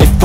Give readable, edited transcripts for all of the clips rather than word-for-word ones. If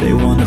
They wanna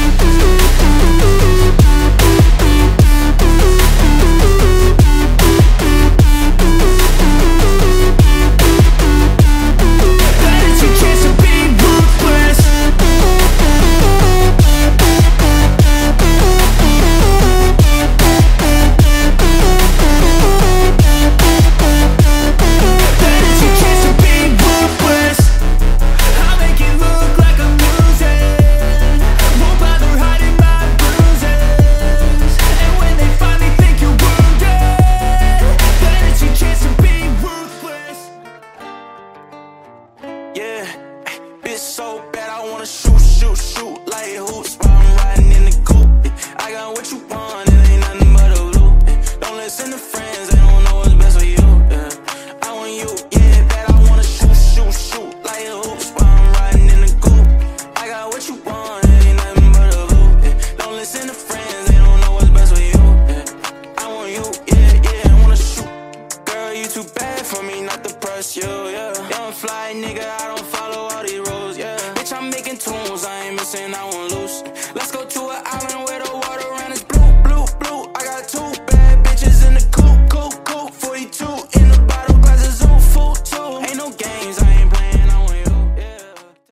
Bitch so bad I wanna shoot, shoot, shoot like hoops while I'm riding in the coupe. I got what you want, it ain't nothing but a loop. Don't listen to friends, they don't know what's best for you. I want you, yeah, bad I wanna shoot, shoot, shoot like hoops while I'm riding in the coupe. I got what you want, it ain't nothing but a loop. Don't listen to friends, they don't know what's best for you. I want you, yeah, yeah, I wanna shoot. Girl, you too bad for me not to press you, yeah. Young fly nigga, I don't follow all these rules, yeah. Bitch, I'm making tunes, I ain't missing, I won't lose. Let's go to an island where the water runs.